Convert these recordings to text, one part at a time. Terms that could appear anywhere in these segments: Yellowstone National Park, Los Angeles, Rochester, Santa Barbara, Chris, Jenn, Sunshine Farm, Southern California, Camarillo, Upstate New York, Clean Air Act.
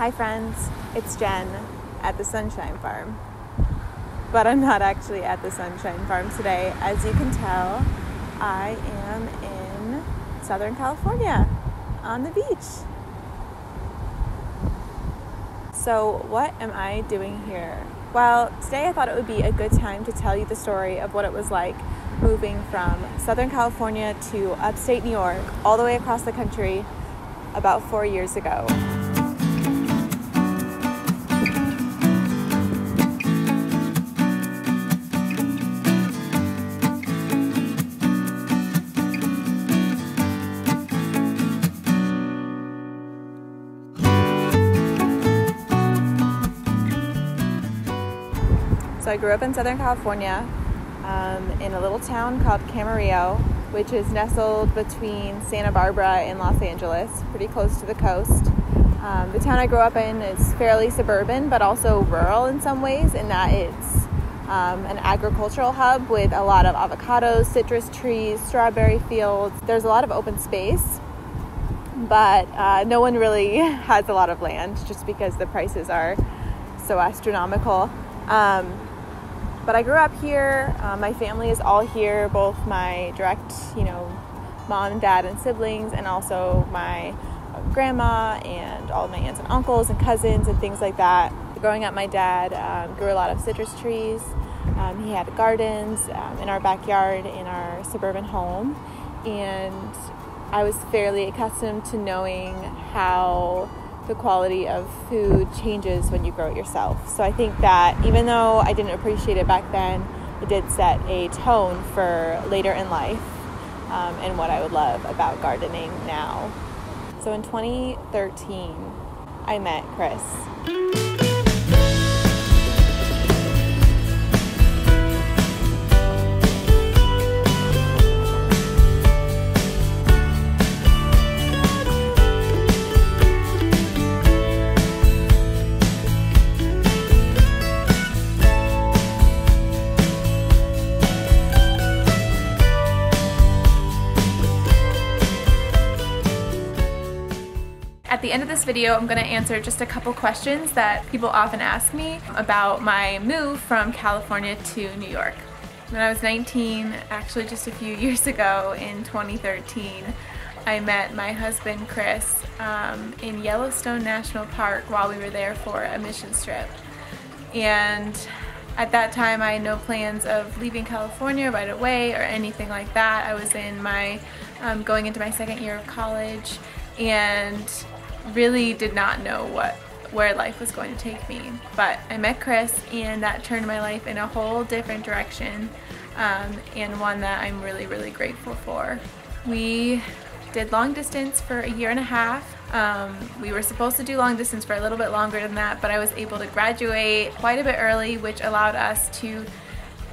Hi friends, it's Jen at the Sunshine Farm. But I'm not actually at the Sunshine Farm today. As you can tell, I am in Southern California on the beach. So what am I doing here? Well, today I thought it would be a good time to tell you the story of what it was like moving from Southern California to upstate New York, all the way across the country, about 4 years ago. So I grew up in Southern California in a little town called Camarillo, which is nestled between Santa Barbara and Los Angeles, pretty close to the coast. The town I grew up in is fairly suburban, but also rural in some ways, in that it's an agricultural hub with a lot of avocados, citrus trees, strawberry fields. There's a lot of open space, but no one really has a lot of land just because the prices are so astronomical. But I grew up here. My family is all here, both my direct, mom and dad and siblings, and also my grandma and all my aunts and uncles and cousins and things like that. Growing up, my dad grew a lot of citrus trees. He had gardens in our backyard in our suburban home, and I was fairly accustomed to knowing how the quality of food changes when you grow it yourself. So I think that even though I didn't appreciate it back then, it did set a tone for later in life and what I would love about gardening now. So in 2013, I met Chris. At the end of this video, I'm gonna answer just a couple questions that people often ask me about my move from California to New York. When I was 19, actually just a few years ago in 2013, I met my husband Chris in Yellowstone National Park while we were there for a mission trip. And at that time, I had no plans of leaving California right away or anything like that. I was in my, going into my second year of college, and really did not know where life was going to take me. But I met Chris, and that turned my life in a whole different direction, and one that I'm really, really grateful for. We did long distance for a year and a half. We were supposed to do long distance for a little bit longer than that, but I was able to graduate quite a bit early, which allowed us to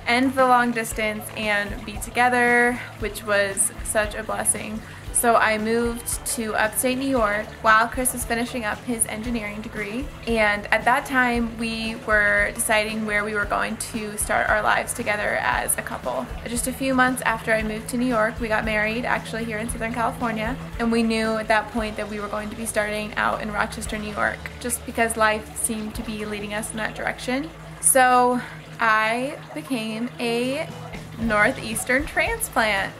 end the long distance and be together, which was such a blessing. So I moved to upstate New York while Chris was finishing up his engineering degree. And at that time, we were deciding where we were going to start our lives together as a couple. Just a few months after I moved to New York, we got married, actually here in Southern California. And we knew at that point that we were going to be starting out in Rochester, New York, just because life seemed to be leading us in that direction. So I became a Northeastern transplant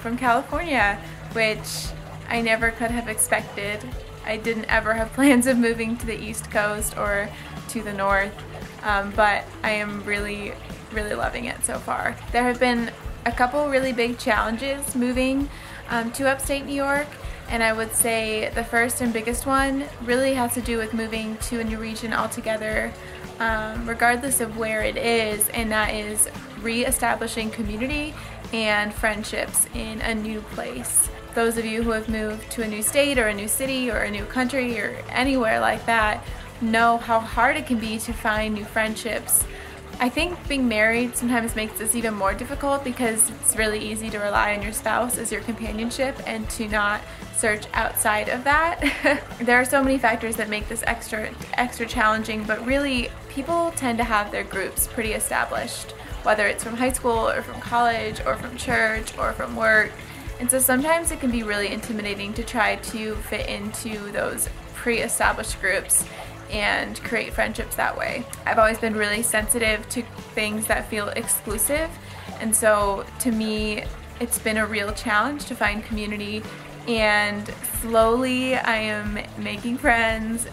from California, which I never could have expected. I didn't ever have plans of moving to the East Coast or to the North, but I am really, really loving it so far. There have been a couple really big challenges moving to upstate New York, and I would say the first and biggest one really has to do with moving to a new region altogether, regardless of where it is, and that is re-establishing community and friendships in a new place. Those of you who have moved to a new state or a new city or a new country or anywhere like that know how hard it can be to find new friendships. I think being married sometimes makes this even more difficult because it's really easy to rely on your spouse as your companionship and to not search outside of that. There are so many factors that make this extra challenging, but really people tend to have their groups pretty established, whether it's from high school or from college or from church or from work. And so sometimes it can be really intimidating to try to fit into those pre-established groups and create friendships that way. I've always been really sensitive to things that feel exclusive, and so to me it's been a real challenge to find community, and slowly I am making friends.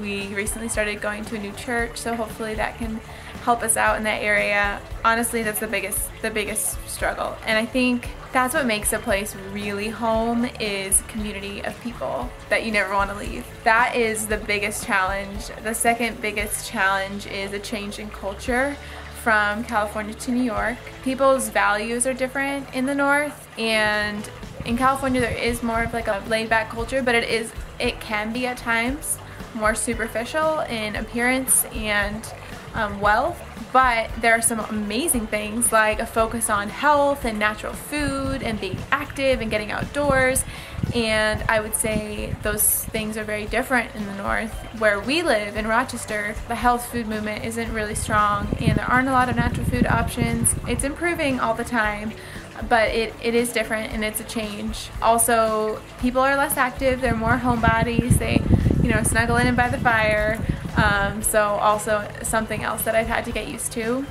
We recently started going to a new church, so hopefully that can help us out in that area. Honestly, that's the biggest struggle, and I think that's what makes a place really home, is community of people that you never want to leave. That is the biggest challenge. The second biggest challenge is a change in culture from California to New York. People's values are different in the North, and in California there is more of like a laid-back culture, but it can be at times more superficial in appearance and wealth. But there are some amazing things like a focus on health and natural food and being active and getting outdoors, and I would say those things are very different in the North. Where we live in Rochester, the health food movement isn't really strong and there aren't a lot of natural food options. It's improving all the time, but it is different and it's a change. Also, people are less active, they're more homebodies, they snuggle in and by the fire. So also something else that I've had to get used to.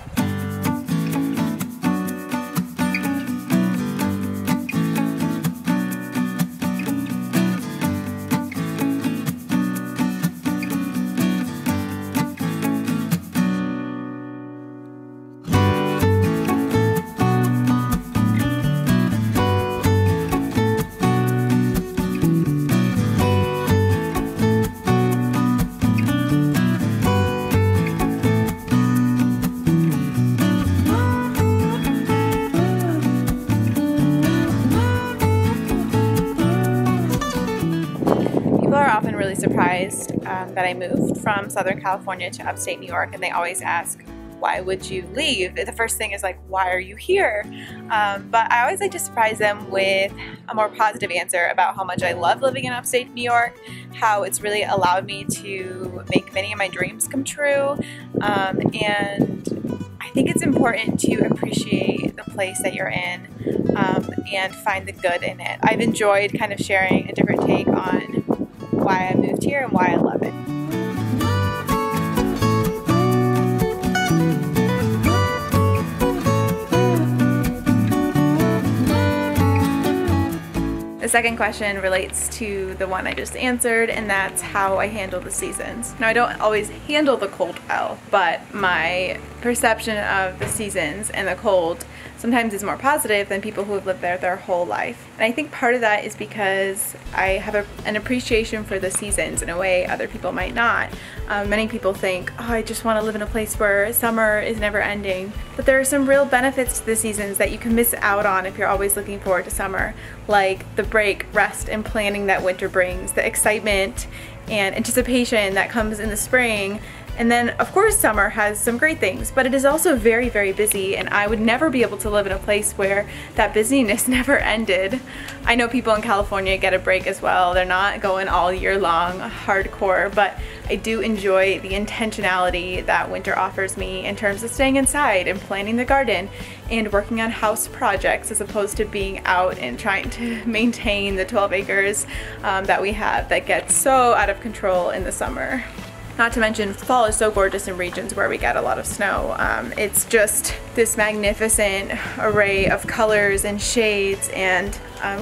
Surprised that I moved from Southern California to Upstate New York, and they always ask, why would you leave? The first thing is like, why are you here? But I always like to surprise them with a more positive answer about how much I love living in Upstate New York, how it's really allowed me to make many of my dreams come true, and I think it's important to appreciate the place that you're in and find the good in it. I've enjoyed kind of sharing a different take on why I moved here and why I love it. The second question relates to the one I just answered, and that's how I handle the seasons. Now, I don't always handle the cold well, but my perception of the seasons and the cold sometimes is more positive than people who have lived there their whole life. And I think part of that is because I have an appreciation for the seasons in a way other people might not. Many people think, oh, I just want to live in a place where summer is never ending. But there are some real benefits to the seasons that you can miss out on if you're always looking forward to summer, like the break, rest, and planning that winter brings, the excitement and anticipation that comes in the spring. And then, of course, summer has some great things, but it is also very, very busy, and I would never be able to live in a place where that busyness never ended. I know people in California get a break as well. They're not going all year long, hardcore, but I do enjoy the intentionality that winter offers me in terms of staying inside and planting the garden and working on house projects, as opposed to being out and trying to maintain the 12 acres that we have that gets so out of control in the summer. Not to mention, fall is so gorgeous in regions where we get a lot of snow. It's just this magnificent array of colors and shades and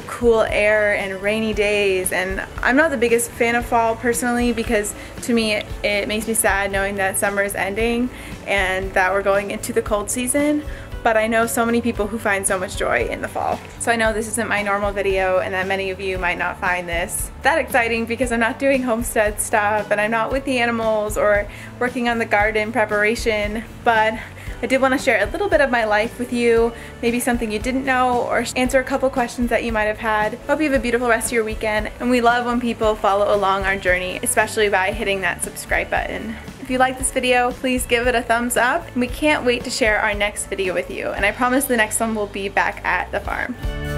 cool air and rainy days. And I'm not the biggest fan of fall personally, because to me it makes me sad knowing that summer is ending and that we're going into the cold season. But I know so many people who find so much joy in the fall. So I know this isn't my normal video, and that many of you might not find this that exciting, because I'm not doing homestead stuff and I'm not with the animals or working on the garden preparation, but I did want to share a little bit of my life with you, maybe something you didn't know, or answer a couple questions that you might have had. Hope you have a beautiful rest of your weekend, and we love when people follow along our journey, especially by hitting that subscribe button. If you like this video, please give it a thumbs up, and we can't wait to share our next video with you, and I promise the next one will be back at the farm.